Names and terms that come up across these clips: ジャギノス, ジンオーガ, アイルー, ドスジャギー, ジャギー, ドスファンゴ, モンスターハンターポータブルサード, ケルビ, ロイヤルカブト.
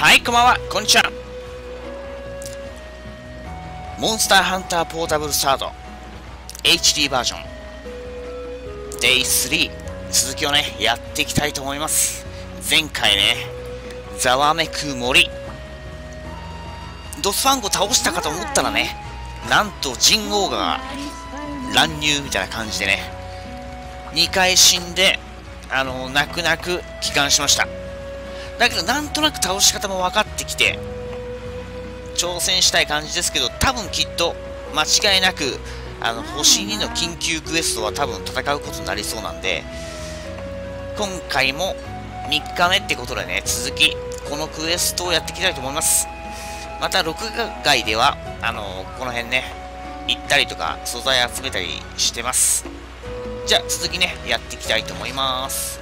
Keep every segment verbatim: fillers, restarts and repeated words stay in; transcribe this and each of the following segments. はい、こんばんは、こんにちは。モンスターハンターポータブルサード エイチディー バージョン デイスリー 続きをね、やっていきたいと思います。前回ね、ざわめく森、ドスファンゴ倒したかと思ったらね、なんとジンオーガが乱入みたいな感じでね、にかい死んで、あの泣く泣く帰還しました。だけどなんとなく倒し方も分かってきて挑戦したい感じですけど、多分きっと間違いなくあのほしにの緊急クエストは多分戦うことになりそうなんで、今回もみっかめってことでね、続きこのクエストをやっていきたいと思います。また録画外ではあのこの辺ね行ったりとか素材集めたりしてます。じゃあ続きねやっていきたいと思います。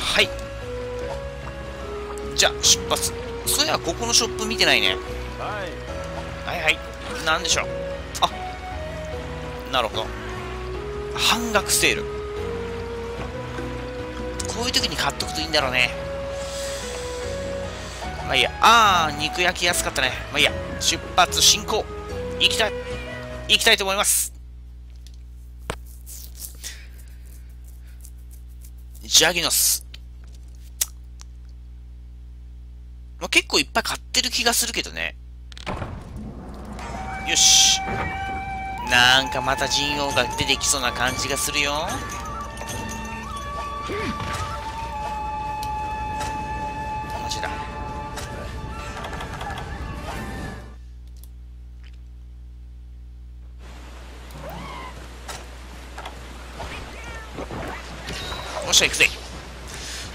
はい、じゃあ出発。そういやここのショップ見てないね。はいはい、なんでしょう。あ、なるほど、半額セール、こういう時に買っとくといいんだろうね。まあいいや。あー、肉焼き安かったね。まあいいや。出発進行、行きたい行きたいと思います。ジャギノス、まあ、結構いっぱい買ってる気がするけどね。よし、なんかまたジンオウが出てきそうな感じがするよ。マジだ。よっしゃ行くぜ。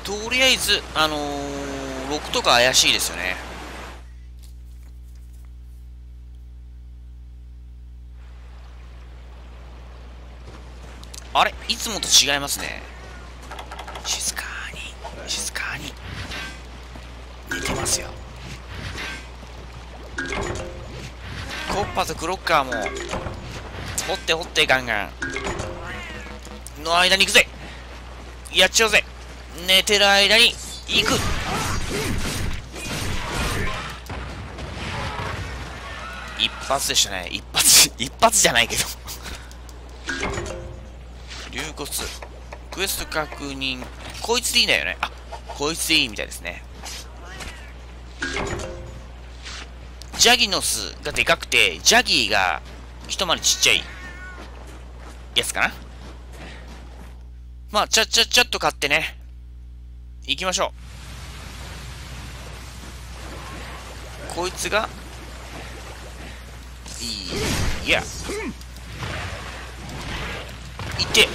とりあえずあのー、ろくとか怪しいですよね。あれ、いつもと違いますね。静かに静かに寝てますよ。コッパとクロッカーも掘って掘ってガンガンの間に行くぜ。やっちゃうぜ。寝てる間に行く。一発でしたね。一発一発じゃないけど龍骨クエスト確認。こいつでいいんだよね。あ、こいつでいいみたいですね。ジャギノスがでかくてジャギーが一回りちっちゃいやつかな。まあ、ちゃっちゃっちゃっと買ってね、行きましょう。こいつが、いや、いて、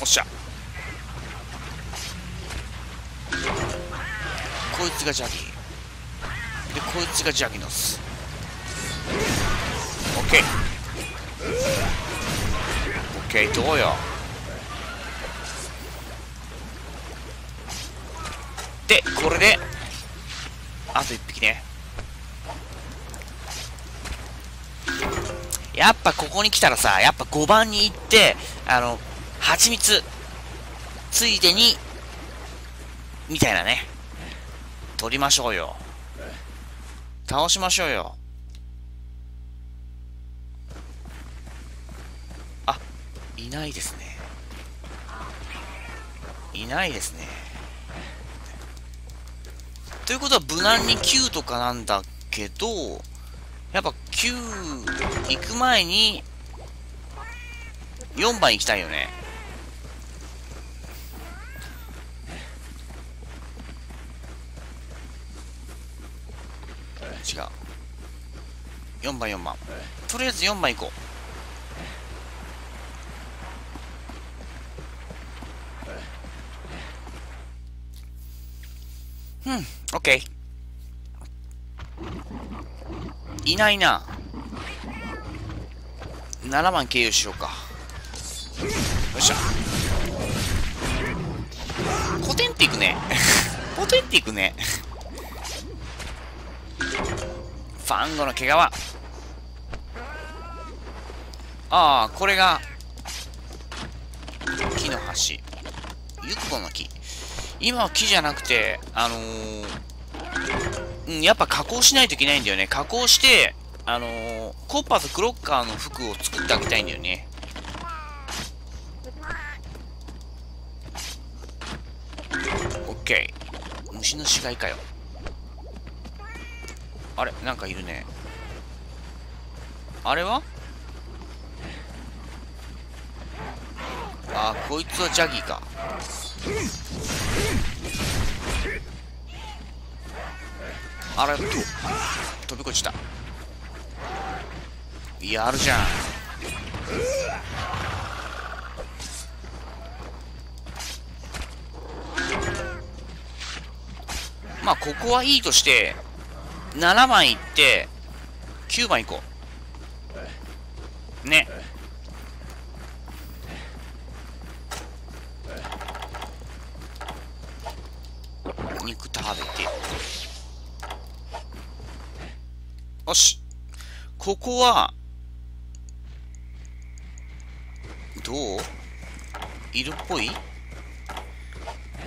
おっしゃ、こいつがジャギー、で、こいつがジャギノス。オッケーオッケー、どうよ。でこれであといっぴきね。やっぱここに来たらさ、やっぱごばんに行って、あの蜂蜜ついでにみたいなね、取りましょうよ。倒しましょうよ。いないですね。いないですね。ということは無難にきゅうとかなんだけど、やっぱきゅう行く前によんばん行きたいよね。違う。よんばんよんばん。とりあえずよんばん行こう。うん、オッケー。いないな。ななばん経由しようか。よっしゃ。コテンっていくね。コテンっていくね。ファンゴの毛皮。ああ、これが木の橋。ゆっこの木。今は木じゃなくて、あのー、うん、やっぱ加工しないといけないんだよね。加工して、あのー、コッパとクロッカーの服を作ってあげたいんだよね。オッケー。虫の死骸かよ。あれ、なんかいるね。あれは？あー、こいつはジャギーか。あれ、飛び越した。やるじゃん。まあここはいいとして、ななばん行ってきゅうばん行こうね。肉食べて、よし。ここはどう？いるっぽい。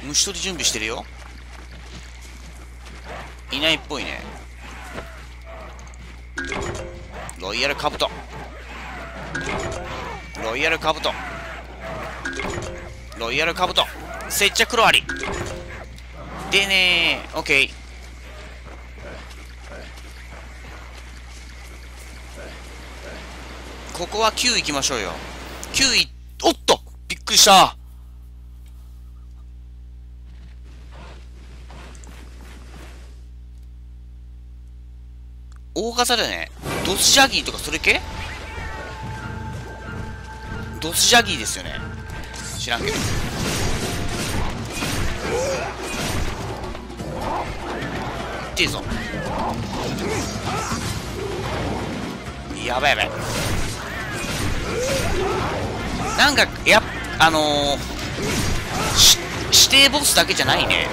虫取り準備してるよ。いないっぽいね。ロイヤルカブト、ロイヤルカブト、ロイヤルカブト、接着ロアリでねー。オッケー。ここはきゅういきましょうよ。きゅうい、おっとびっくりした。大型だよね。ドスジャギーとかそれ系？ドスジャギーですよね。知らんけど。いいぞ。やばいやばい。なんかや、あのー、し指定ボスだけじゃないね。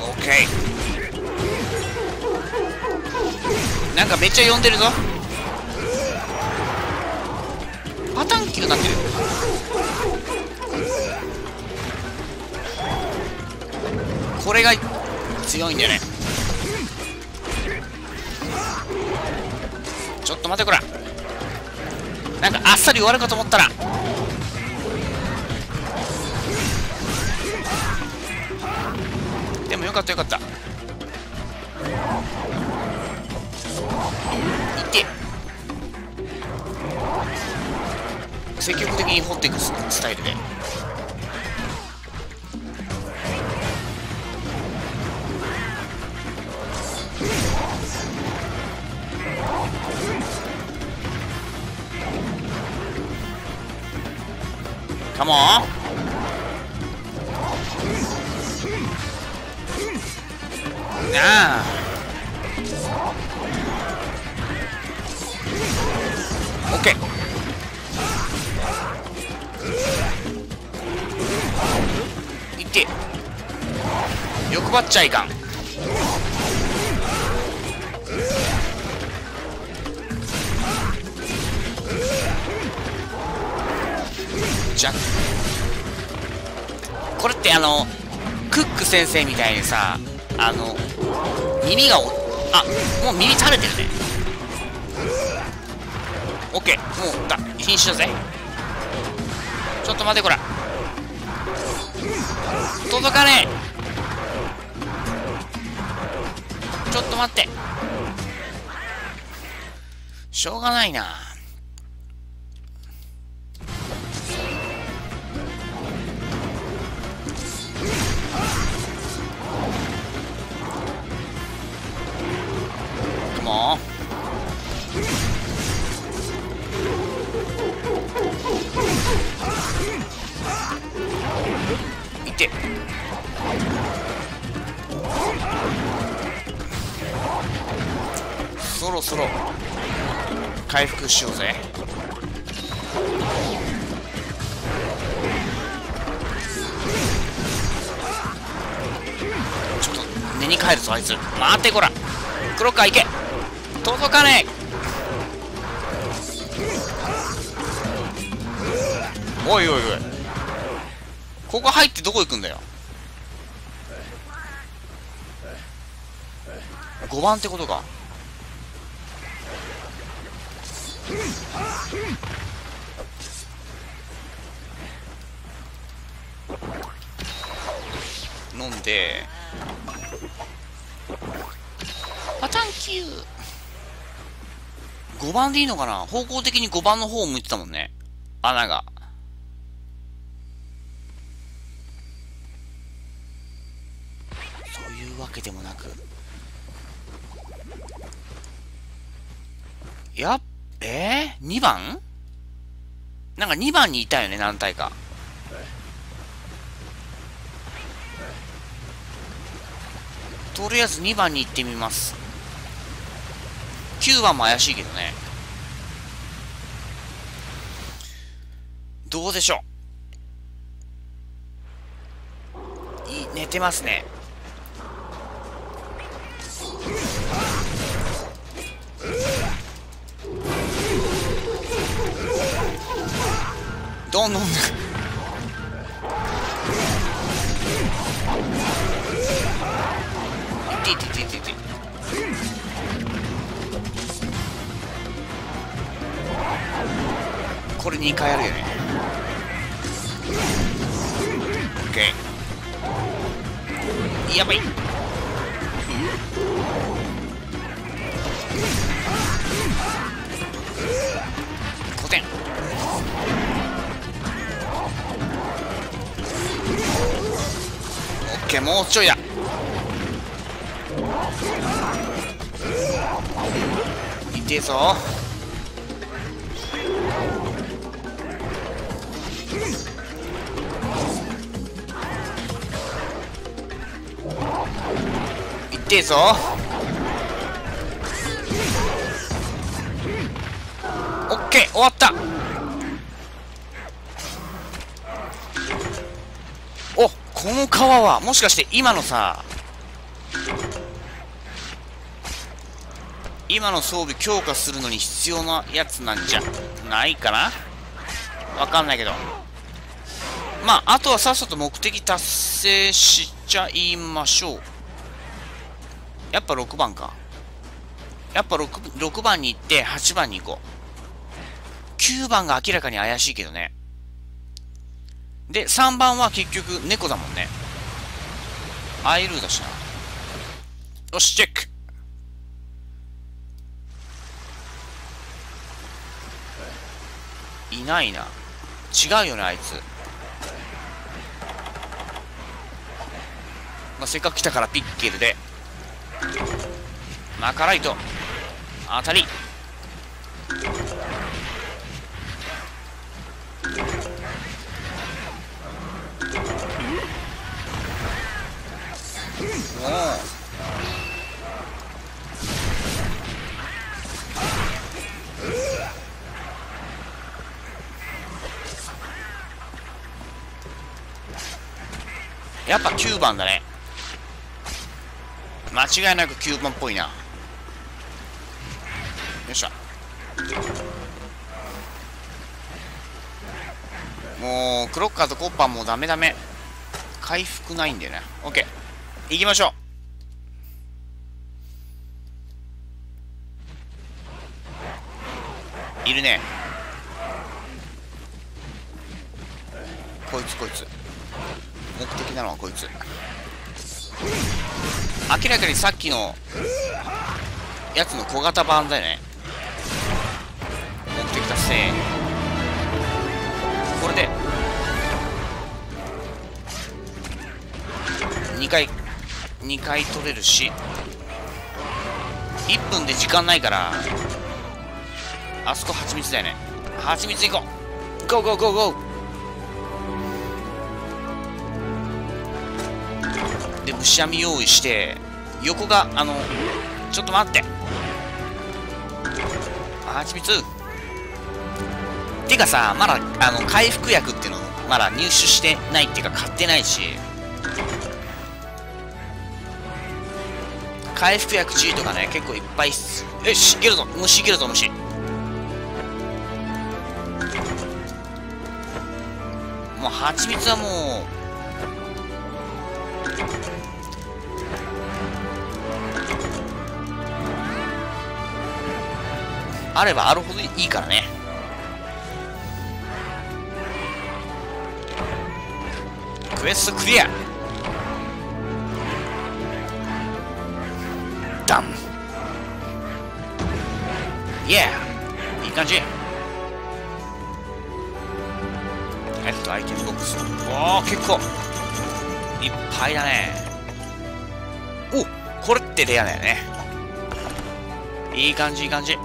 オッケー。なんかめっちゃ呼んでるぞ。パターンキルになってる。これが強いんだよね。ちょっと待て、こら。なんかあっさり終わるかと思ったら、でもよかったよかった。いって、積極的に掘っていくスタイルで。カモン。なあ、オッケー。欲張っちゃいかん。じゃこれってあのクック先生みたいにさ、あの耳がお、あ、もう耳垂れてるね。オッケー、もうだ瀕死だぜ。ちょっと待て、こら。届かねえ。ちょっと待って。しょうがないな。もう。いて。そろそろ回復しようぜ。に帰るぞあいつ。待てこら、クロッカー行け。届かねえ。おいおいおい、ここ入ってどこ行くんだよ。ごばんってことか。飲んでパタンキュー。ごばんでいいのかな。方向的にごばんの方を向いてたもんね、穴が。そういうわけでもなく、やっえー、にばんなんかにばんにいたよね、何体か。とりあえずにばんに行ってみます。きゅうばんも怪しいけどね。どうでしょう。いい、寝てますね。どんどんいていていていて。これにかいやるよね。 OK、 やばい。ごてん。OK、 もうちょいだ。痛えぞ。いいぞ。オッケー、終わった。お、この川はもしかして今のさ、今の装備強化するのに必要なやつなんじゃないかな。わかんないけど、まああとはさっさと目的達成しちゃいましょう。やっぱろくばんか。やっぱ 6, ろくばんに行ってはちばんに行こう。きゅうばんが明らかに怪しいけどね。で、さんばんは結局猫だもんね。アイルーだしな。よし、チェック。いないな。違うよね、あいつ。まあ、せっかく来たからピッケルで。マカライト当たり。おお、やっぱきゅうばんだね。間違いなくきゅうばんっぽいな。よっしゃ、もうクロッカーとコッパーもうダメダメ、回復ないんだよね。 OK、 行きましょう。いるね、こいつこいつ。目的なのはこいつ。明らかにさっきのやつの小型版だよね。目的達成。これでにかいにかい取れるし、いっぷんで時間ないから。あそこ蜂蜜だよね。蜂蜜行こう。ゴーゴーゴーゴー。で、虫網用意して、横があの、ちょっと待って、はちみつてかさ、まだあの回復薬っていうのまだ入手してないっていうか、買ってないし、回復薬 G とかね、結構いっぱいっす。よし、いけるぞ、虫いけるぞ、虫。もう蜂蜜はもう。あればあるほどいいからね。クエストクリア。ダン。イエー、いい感じ。えっとアイテムボックス、おお、結構いっぱいだね。お、これってレアだよね。いい感じ、いい感じ。いい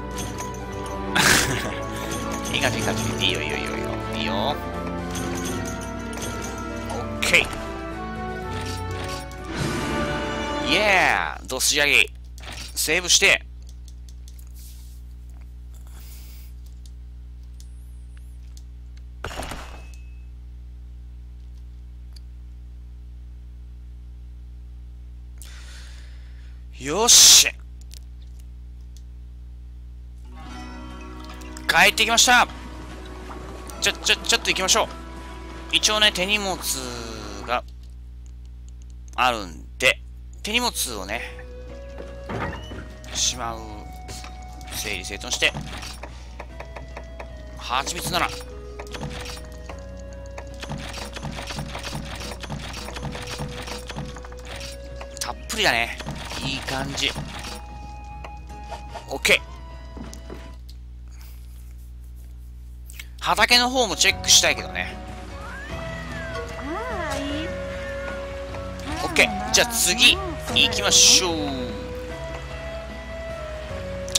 感じ、いい感じ。いいよ、いいよ、いいよ、いいよ。オッケー。イエー、ドスジャギ。セーブして。よし。帰ってきました。ちょちょちょっと行きましょう。一応ね、手荷物があるんで、手荷物をねしまう。整理整頓して、蜂蜜ならたっぷりだね。いい感じ。 OK、畑の方もチェックしたいけどね。 OK、 じゃあ次行きましょう。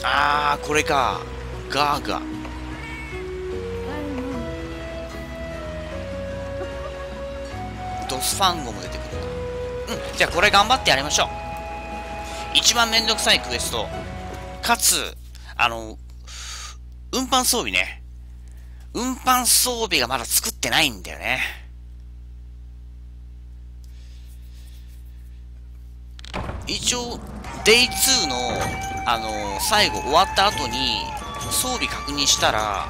あー、これか。ガーガー、ドスファンゴも出てくるな。うん、じゃあこれ頑張ってやりましょう。一番めんどくさいクエスト、かつあの運搬装備ね、運搬装備がまだ作ってないんだよね。一応、デイツー の、あのー、最後終わった後に、装備確認したら、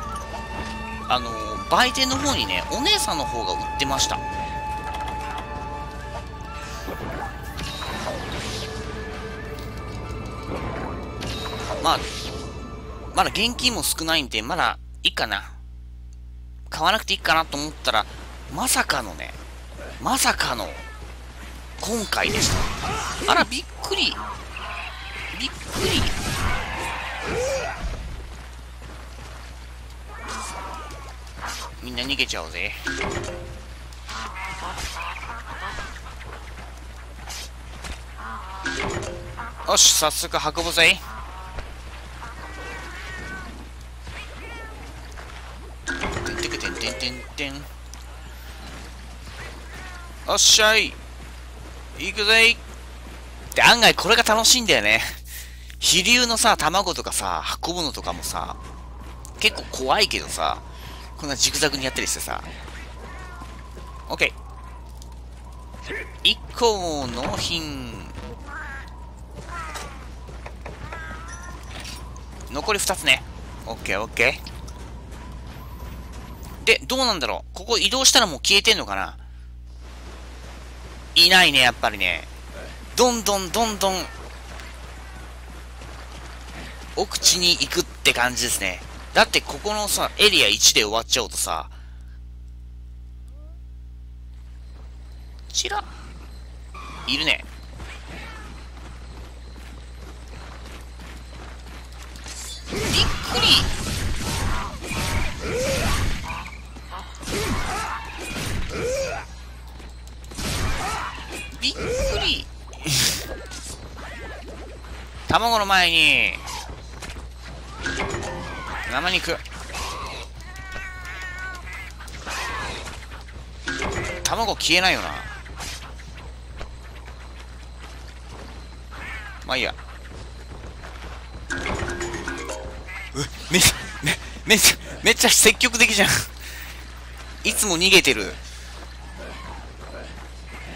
あのー、売店の方にね、お姉さんの方が売ってました。まあ、まだ現金も少ないんで、まだいいかな。買わなくていいかなと思ったら、まさかのね、まさかの今回でした。あら、びっくりびっくり。みんな逃げちゃおうぜ。よし、早速運ぶぜ。おっしゃい、行くぜ。で、案外これが楽しいんだよね。飛竜のさ、卵とかさ、運ぶのとかもさ、結構怖いけどさ、こんなジグザグにやったりしてさ。 OK、 いっこ納品、残りふたつね。 オーケーオーケー で、どうなんだろう、ここ移動したらもう消えてんのかな。いないね、やっぱりね。どんどんどんどん奥地に行くって感じですね。だってここのさ、エリアいちで終わっちゃうとさ、ちらいるね。びっくりびっくり。卵の前に生肉、卵消えないよな。まあいいや。うっ、めっちゃめっちゃめっちゃ積極的じゃん。いつも逃げてる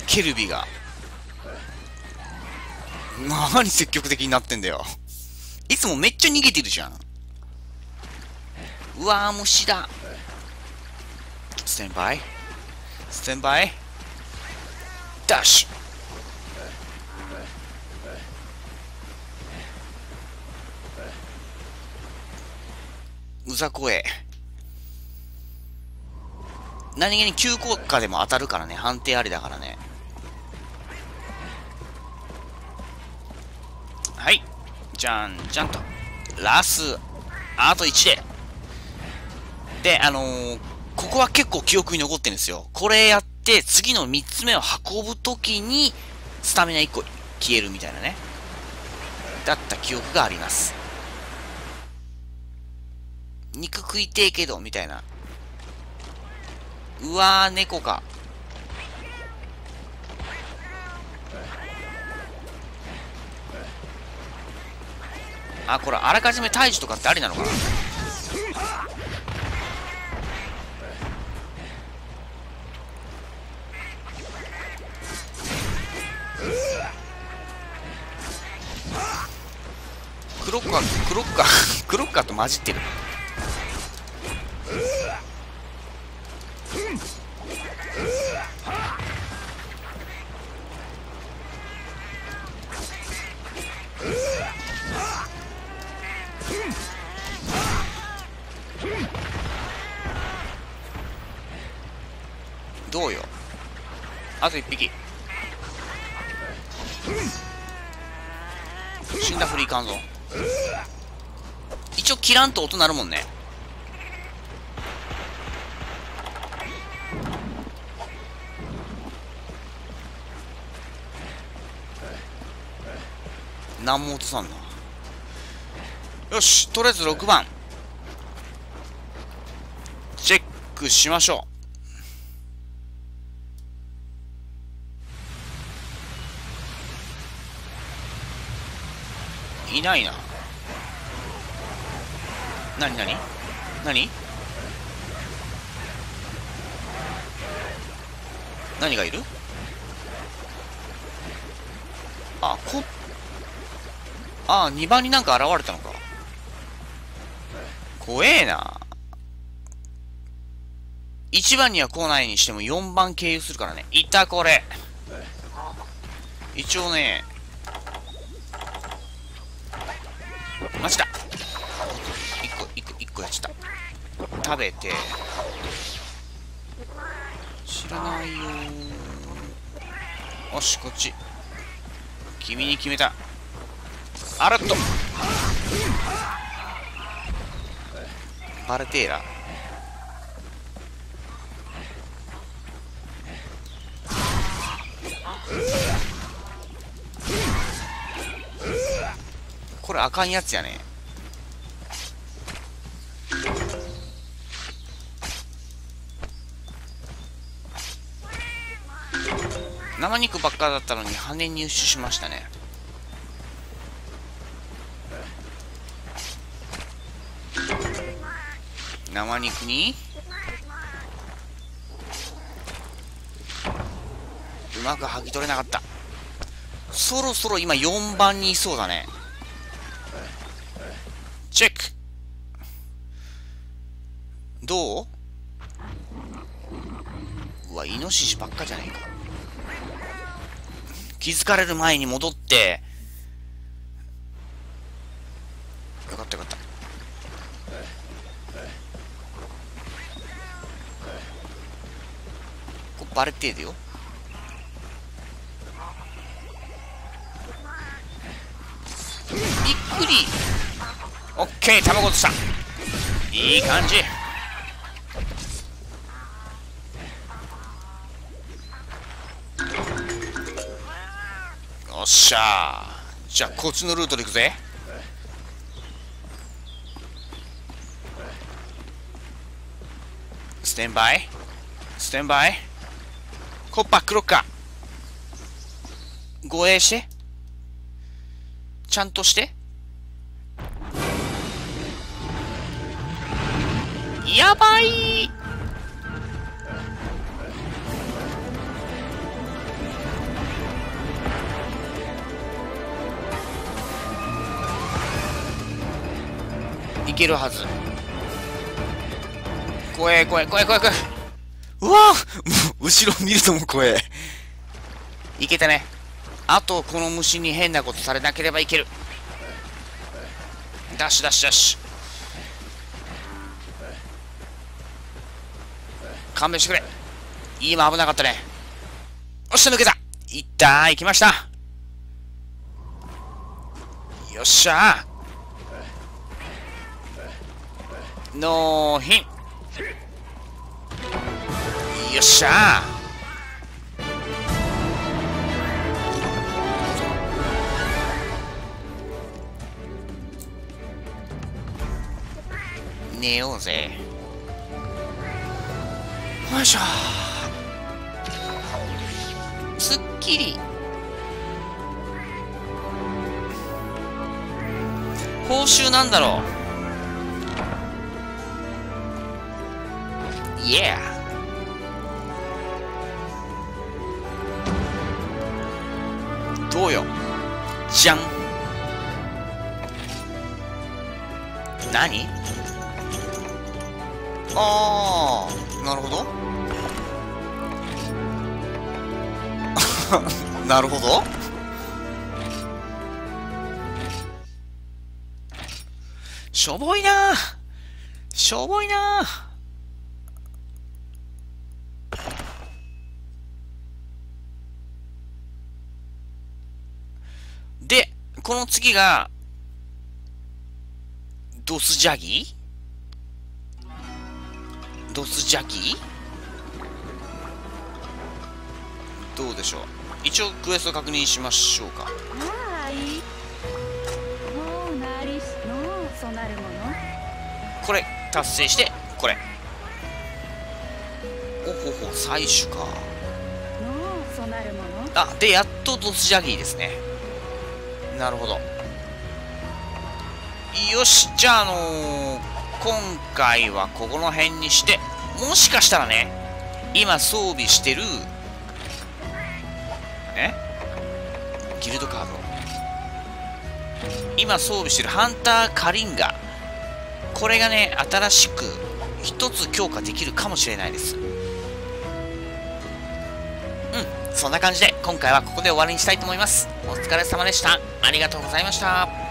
ケルビがなに積極的になってんだよ。いつもめっちゃ逃げてるじゃん。うわー、虫だ。ステンバイステンバイダッシュ。うざこえ。何気に急降下でも当たるからね。判定ありだからね。はい。じゃんじゃんと。ラス、あといちで。で、あのー、ここは結構記憶に残ってるんですよ。これやって、次のみっつめを運ぶときに、スタミナいっこ消えるみたいなね。だった記憶があります。肉食いてえけど、みたいな。うわー、猫か。あ、これ、あらかじめ退治とかってありなのかな。クロッカー、クロッカー、クロッカーと混じってる。どうよ、あといっぴき死んだふりいかんぞ。一応切らんと音鳴るもんね。何も落とさんな。よし、とりあえずろくばんチェックしましょう。いないな。なになになに何がいる。あこあにばんになんか現れたのか。怖えな。いちばんには来ないにしてもよんばん経由するからね。いたこれ一応ね。マジだ。いっこいっこいっこやっちゃった。食べて知らないよ。よしこっち君に決めた。あらっとバルテーラこれあかんやつやね。生肉ばっかだったのに羽入手しましたね。生肉にうまく剥ぎ取れなかった。そろそろ今よんばんにいそうだね。チェック。どう？うわ、イノシシばっかじゃないか。気づかれる前に戻って。よかったよかった。これバレてえでよ。びっくり。オッケー、卵落とした。いい感じ。よっしゃー。じゃあこっちのルートで行くぜ。ステンバイステンバイコッパクロッカー護衛してちゃんとして。やばい。いけるはず。怖え怖え怖え怖え怖え。うわー後ろ見るとも怖え。いけたね。あとこの虫に変なことされなければいける。ダッシュダッシュダッシュ。勘弁してくれ。今危なかったね。よっしゃ抜けた。いったー、行きました。よっしゃー。ノーヒン。よっしゃー。寝ようぜ。よいしょ。すっきり。報酬なんだろう。イエー。どうよ。じゃん。何？ああ、なるほど。なるほど。しょぼいな。しょぼいな。で、この次がドスジャギ？ドスジャギどうでしょう。一応クエスト確認しましょうか。これ達成してこれおほほ採取かあでやっとドスジャギですね。なるほど。よしじゃああのー今回はここの辺にしてもしかしたらね今装備してるねギルドカード今装備してるハンターカリンガこれがね新しく一つ強化できるかもしれないです。うんそんな感じで今回はここで終わりにしたいと思います。お疲れ様でした。ありがとうございました。